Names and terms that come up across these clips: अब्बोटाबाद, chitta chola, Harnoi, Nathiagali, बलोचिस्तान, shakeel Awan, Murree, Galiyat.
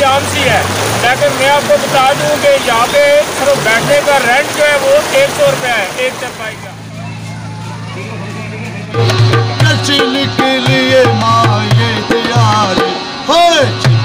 की आम सी है। लेकिन मैं आपको बता दूं कि यहाँ पे बैठने का रेंट जो है वो 100 रुपये है, 1 चपाई का। के लिए माये तैयार हो जी।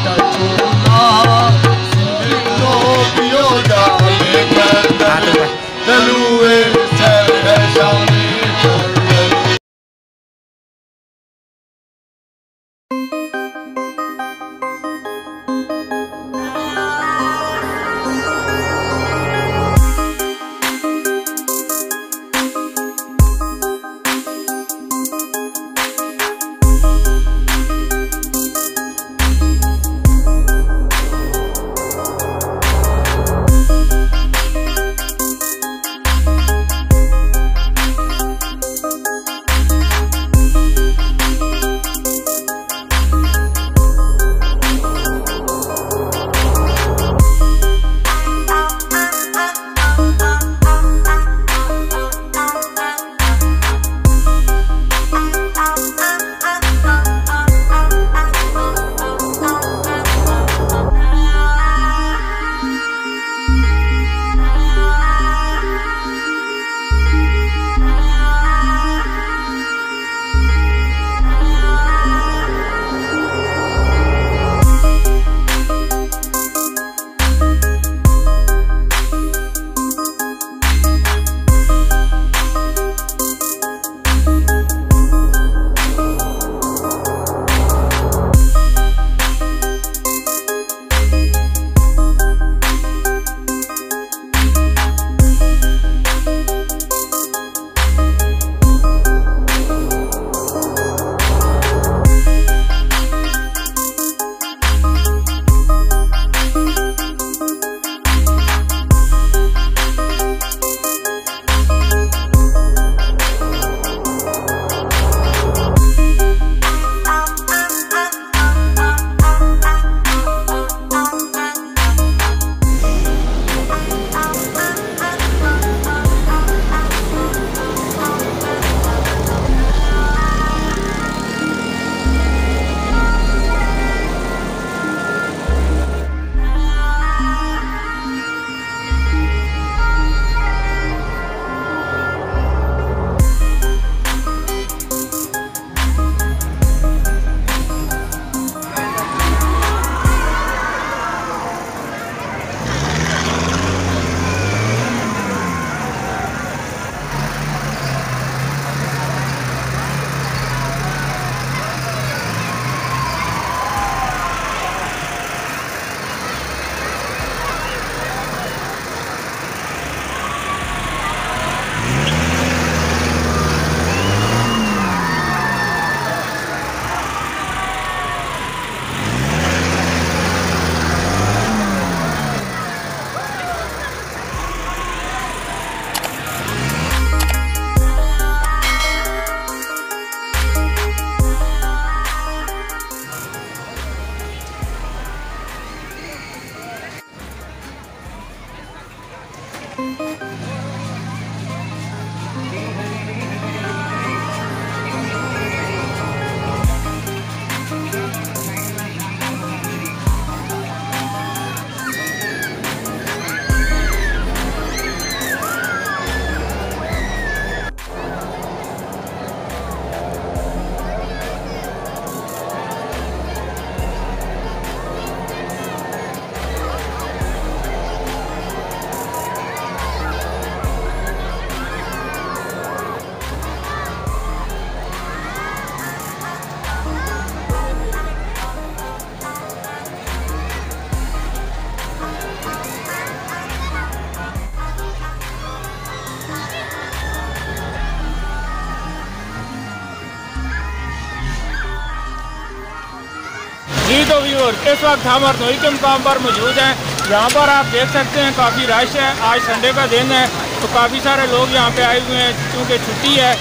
तो व्यूअर्स, इस वक्त हम हरनोई के मुकाम पर मौजूद हैं। यहाँ पर आप देख सकते हैं काफ़ी रश है, आज संडे का दिन है तो काफ़ी सारे लोग यहाँ पे आए हुए हैं क्योंकि छुट्टी है।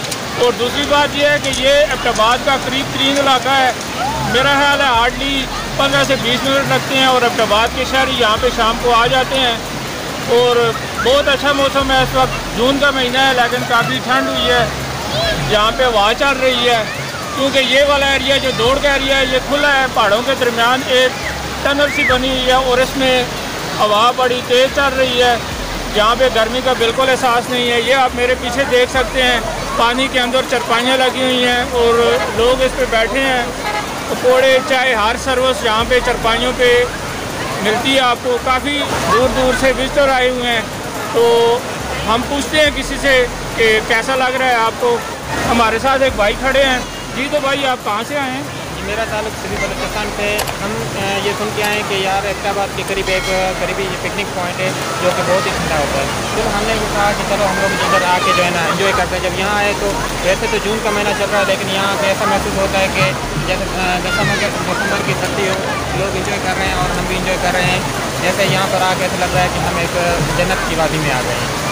और दूसरी बात यह है कि ये अब्बोटाबाद का करीब तरीन इलाका है। मेरा ख्याल है हार्डली 15 से 20 मिनट लगते हैं और अब्बोटाबाद के शहरी यहाँ पर शाम को आ जाते हैं। और बहुत अच्छा मौसम है, इस वक्त जून का महीना है लेकिन काफ़ी ठंड हुई है, यहाँ पर हवा चल रही है क्योंकि ये वाला एरिया जो दौड़ का एरिया है ये खुला है, पहाड़ों के दरमियान एक टनल सी बनी हुई है और इसमें हवा बड़ी तेज़ चल रही है, यहाँ पे गर्मी का बिल्कुल एहसास नहीं है। ये आप मेरे पीछे देख सकते हैं, पानी के अंदर चरपाइयाँ लगी हुई हैं और लोग इस पे बैठे हैं। पकौड़े, चाय, हर सर्विस यहाँ पे चरपाइयों पे मिलती है आपको। काफ़ी दूर दूर से विजिटर आए हुए हैं, तो हम पूछते हैं किसी से कि कैसा लग रहा है आपको। हमारे साथ एक भाई खड़े हैं। जी तो भाई, आप कहाँ से आए हैं? जी, मेरा ताल्लुक श्री बलोचिस्तान से। हम ये सुन के आए हैं कि यार अब्बोटाबाद के करीब एक करीबी पिकनिक पॉइंट है जो कि बहुत ही ठंडा होता है। फिर हमने कहा कि चलो हम लोग इधर आके जो है ना इन्जॉय करते हैं। जब यहाँ आए तो वैसे तो जून का महीना चल रहा है, लेकिन यहाँ से ऐसा महसूस होता है कि जैसे दिसंबर की सर्दी हो, लोग इन्जॉय कर रहे हैं और हम भी इन्जॉय कर रहे हैं। जैसे यहाँ पर आके ऐसा लग रहा है कि हम एक जन्नत की वादी में आ गए हैं।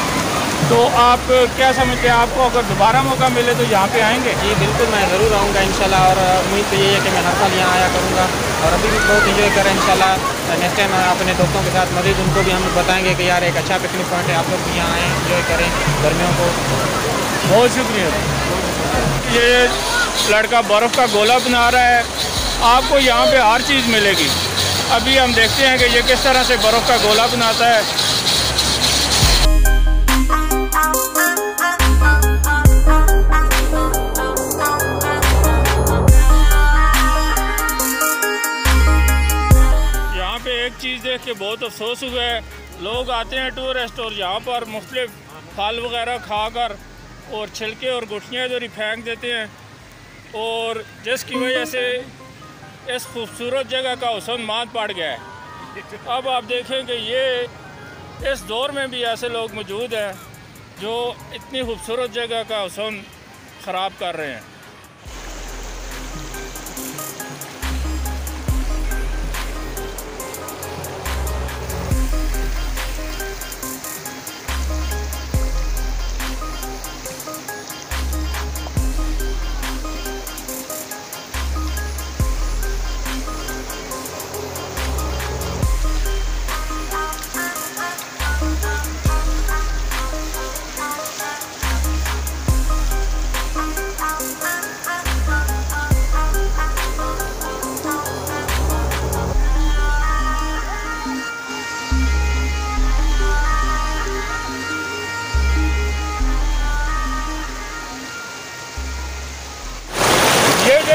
तो आप क्या समझते हैं, आपको अगर दोबारा मौका मिले तो यहाँ पे आएंगे? जी बिल्कुल, मैं ज़रूर आऊँगा इंशाल्लाह, और उम्मीद तो यही है कि मैं हर साल यहाँ आया करूँगा और अभी भी बहुत इन्जॉय करें इंशाल्लाह। नेक्स्ट टाइम अपने दोस्तों के साथ मज़ीद उनको भी हम बताएंगे कि यार एक अच्छा पिकनिक पॉइंट है, आप लोग भी यहाँ आएँ, इन्जॉय करें गर्मियों को। बहुत शुक्रिया। ये लड़का बर्फ़ का गोला बना रहा है, आपको यहाँ पर हर चीज़ मिलेगी। अभी हम देखते हैं कि ये किस तरह से बर्फ़ का गोला बनाता है। चीज़ देख के बहुत अफसोस हुआ है, लोग आते हैं टूरिस्ट और यहाँ पर मुख्तलिफ फल वगैरह खा कर और छिलके और गुठलियाँ इधर ही फेंक देते हैं, और जिसकी वजह से इस खूबसूरत जगह का हुस्न-ए-माद पड़ गया है। अब आप देखें कि ये इस दौर में भी ऐसे लोग मौजूद हैं जो इतनी खूबसूरत जगह का हुस्न ख़राब कर रहे हैं।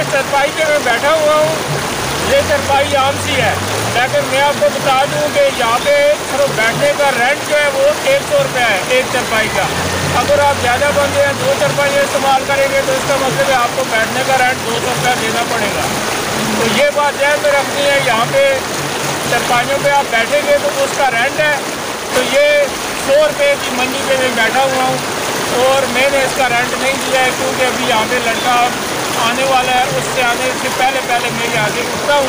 चरपाई पे मैं बैठा हुआ हूँ, ये चरपाई आम सी है, लेकिन मैं आपको बता दूँ कि यहाँ पे सिर्फ बैठने का रेंट जो है वो 100 रुपये है एक चरपाई का। अगर आप ज़्यादा बंदे हैं, 2 चरपाइयाँ इस्तेमाल करेंगे तो इसका मतलब है आपको बैठने का रेंट 200 रुपये देना पड़ेगा। तो ये बात ध्यान में रखनी है, यहाँ पर चरपाइयों पर आप बैठेंगे तो उसका रेंट है। तो ये 100 रुपये की मंडी पर मैं बैठा हुआ हूँ और मैंने इसका रेंट नहीं दिया है, क्योंकि अभी यहाँ पर लड़का आने वाला है, उससे आने से पहले मैं ये आगे उठता हूँ,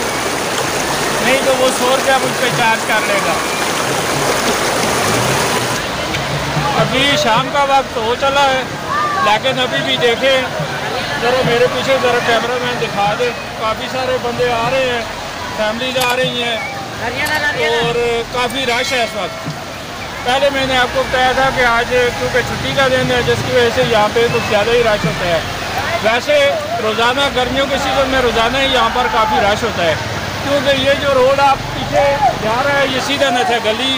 नहीं तो वो 100 रुपया मुझ पर चार्ज कर लेगा। अभी शाम का वक्त हो चला है, लेकिन अभी भी देखें ज़रा मेरे पीछे, ज़रा कैमरा मैन दिखा दे, काफ़ी सारे बंदे आ रहे हैं, फैमिलीज आ रही हैं और काफ़ी रश है इस वक्त। पहले मैंने आपको बताया था कि आज क्योंकि छुट्टी का दिन है, जिसकी वजह से यहाँ पे कुछ ज़्यादा ही रश होता है। वैसे रोज़ाना गर्मियों के सीज़न में रोज़ाना ही यहाँ पर काफ़ी रश होता है, क्योंकि ये जो रोड आप पीछे जा रहा है ये सीधा नथ है, गली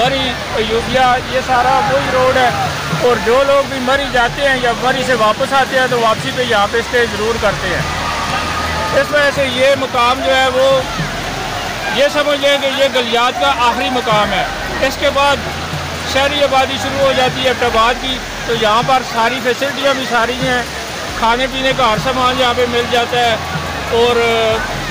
मरी अयोध्या, ये सारा वही रोड है। और जो लोग भी मरी जाते हैं या मरी से वापस आते हैं तो वापसी पर यहाँ पर स्टे ज़रूर करते हैं। इस वजह से ये मकाम जो है वो ये समझ लें कि ये गलियात का आखिरी मकाम है। इसके बाद शहरी आबादी शुरू हो जाती है अब्बोटाबाद की, तो यहाँ पर सारी फैसिलिटियाँ भी सारी हैं, खाने पीने का हर सामान यहाँ पे मिल जाता है, और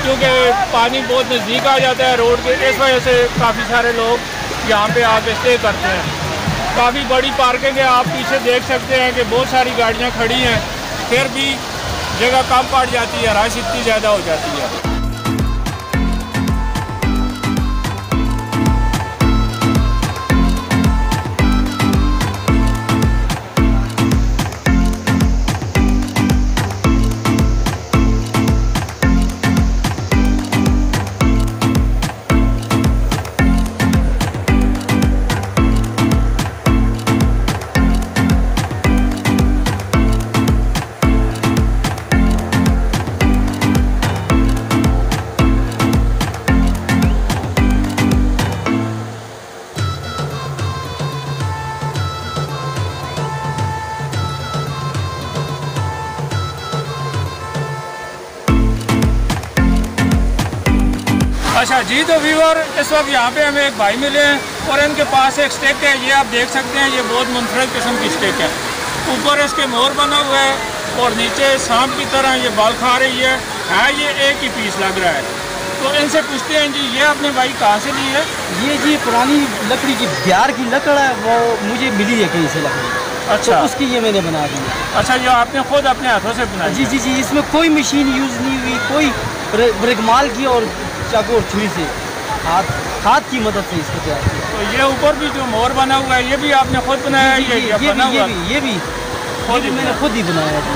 क्योंकि पानी बहुत नज़दीक आ जाता है रोड के, इस वजह से काफ़ी सारे लोग यहाँ पे आके स्टे करते हैं। काफ़ी बड़ी पार्किंग है, आप पीछे देख सकते हैं कि बहुत सारी गाड़ियाँ खड़ी हैं, फिर भी जगह कम पड़ जाती है, रश इतनी ज़्यादा हो जाती है। अच्छा जी, तो व्यूअर इस वक्त यहाँ पे हमें एक भाई मिले हैं और इनके पास एक स्टेक है, ये आप देख सकते हैं, ये बहुत मुनफरद किस्म की स्टेक है। ऊपर इसके मोर बना हुआ है और नीचे सांप की तरह ये बाल खा रही है। हाँ, ये एक ही पीस लग रहा है। तो इनसे पूछते हैं जी, ये आपने भाई कहाँ से ली है? ये जी पुरानी लकड़ी की बिहार की लकड़ है, वो मुझे मिली है कहीं से लकड़ी। अच्छा, तो उसकी ये मैंने बना दी। अच्छा, ये आपने खुद अपने हाथों से बनाई? जी जी जी, इसमें कोई मशीन यूज़ नहीं हुई, कोई ब्रिगमाल की और चाकू और छुरी से हाथ की मदद से इसको तैयार किया। तो ये ऊपर भी जो मोर बना हुआ है, ये भी आपने खुद बनाया? ये भी मैंने खुद ही बनाया था।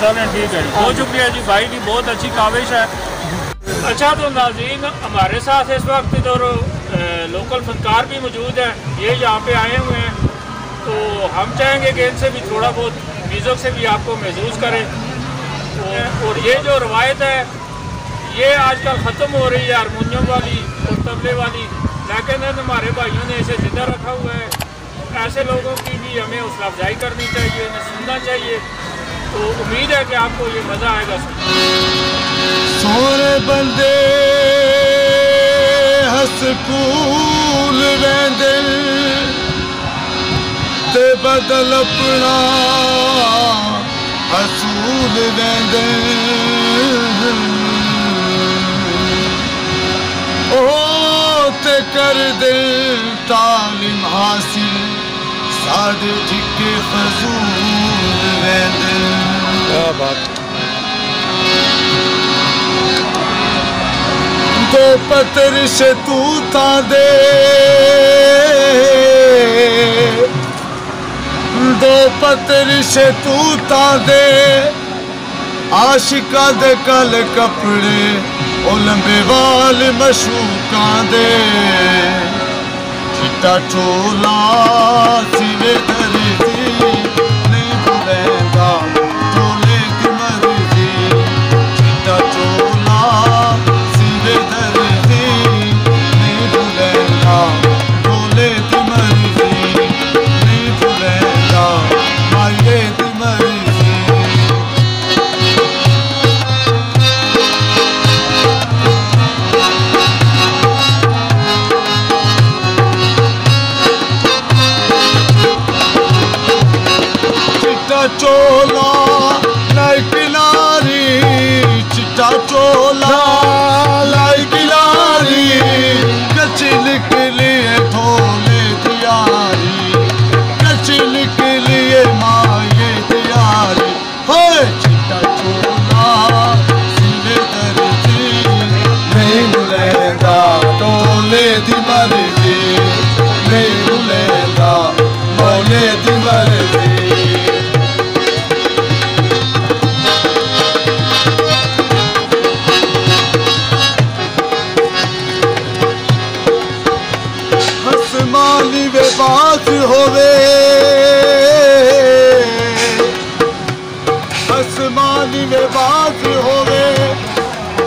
चलें, ठीक है, बहुत शुक्रिया जी भाई की, बहुत अच्छी काविश है। अच्छा, तो नाज़रीन हमारे साथ इस वक्त इधर लोकल फनकार भी मौजूद हैं, ये यहाँ पे आए हुए हैं। तो हम चाहेंगे कि इनसे भी थोड़ा बहुत म्यूज़िक से भी आपको महसूस करें। और ये जो रवायत है ये आजकल ख़त्म हो रही है, हारमोनियम वाली और तबले वाली, लेकिन हमारे भाइयों ने इसे ज़िंदा रखा हुआ है। ऐसे लोगों की भी हमें हौसला अफजाई करनी चाहिए, उन्हें सुनना चाहिए। तो उम्मीद है कि आपको ये मज़ा आएगा। सोरे बंदे हसकूल रहंदे ते बदल अपना असूल वेंदे, ओ ते कर दिल तालिम हासिल साढ़े ठिके फजूल वेंदे। क्या बात, दो पत्थर से तू था दे, दो पत्थर से तू ता दे आशिका दे कल कपड़े ओ लंबे वाल मशूका दे, चिट्टा चोला सिरे धरती नहीं भुलेंदा चोले की मर्जी, चिट्टा चोला सिरे धरती नहीं भुलेंदा चोले की मर्जी नहीं भुलेंदा। चिट्टा चोला लाई किनारी, चिट्टा चोला लाई किनारी कच्ची निकली है ढोले दियारी, कच्ची निकली है माये दियारी, हो चिट्टा चोला सिले धरती नहीं भुलेंदा ढोले दी मर्जी, नहीं भुलेंदा ढोले दी मर्जी। बात होवे आसमानी में बात होवे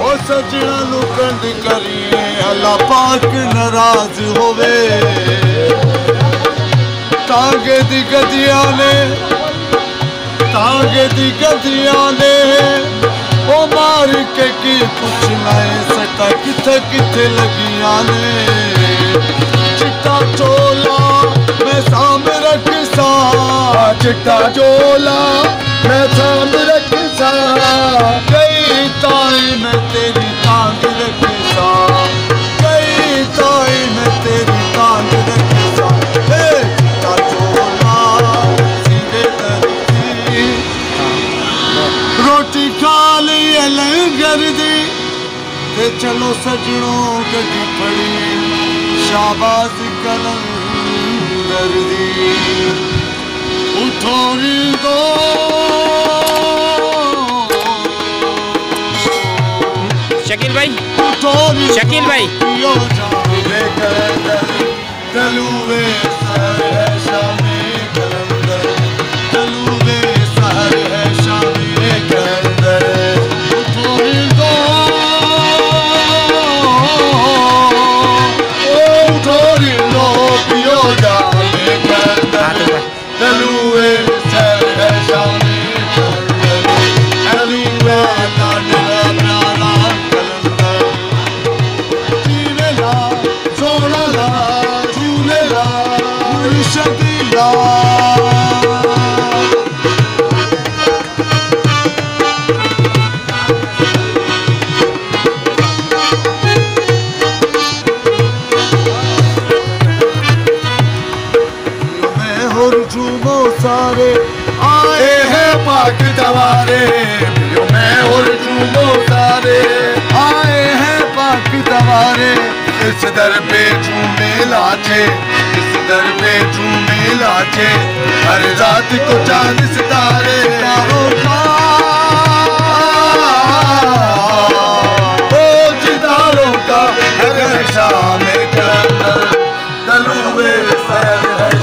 ओ सजना नु कंद करिए अल्लाह पाक नाराज होवे, तांगे दी गदियां ने ओ मार के की कुछ लाए सटा किथे लगियां ने, चिट्टा चोला मैं साम रखसा, चिट्टा चोला मैं साम रखसा कई ताई मैं तेरी तांग रखसा, कई ताई मैं तेरी तांग रखसा, चिट्टा चोला सीधे धरती रोटी खा ली लंगर दी, ते चलो सजनों गड्डी पड़ी शाबाश कलंदर दी, उठो री दो शकील भाई, उठो री शकील भाई यो जावे कलंदर तलुवे सहर है शामे कलंदर, तलुवे सहर है शामे कलंदर, उठो री दो तलुए सर है शामी तलुए तांडरा प्राणा कलंदर। इस दर पे झूमे लाचे, इस दर पे झूमे लाचे, हर रात को चांद सितारे ओ सितारों का हर शाम में दलूबे सर।